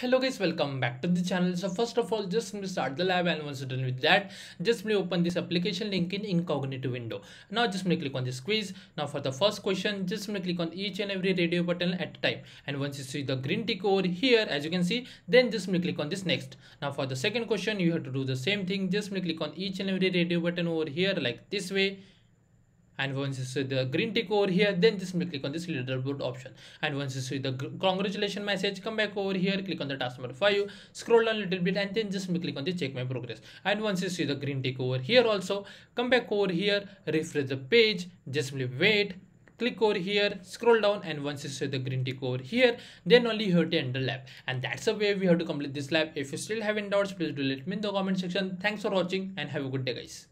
Hello guys, welcome back to the channel. So first of all, just start the lab, and once you're done with that, just open this application link in incognito window. Now just click on this quiz. Now for the first question, just click on each and every radio button at a time, and once you see the green tick over here, as you can see, then just click on this next. Now for the second question, you have to do the same thing. Just click on each and every radio button over here like this way, and once you see the green tick over here, then just click on this leaderboard option, and once you see the congratulations message, come back over here, click on the task number 5, scroll down a little bit, and then just click on the check my progress. And once you see the green tick over here also, come back over here, refresh the page, just wait, click over here, scroll down, and once you see the green tick over here, then only you have to end the lab. And that's the way we have to complete this lab. If you still have any doubts, please do let me in the comment section. Thanks for watching and have a good day guys.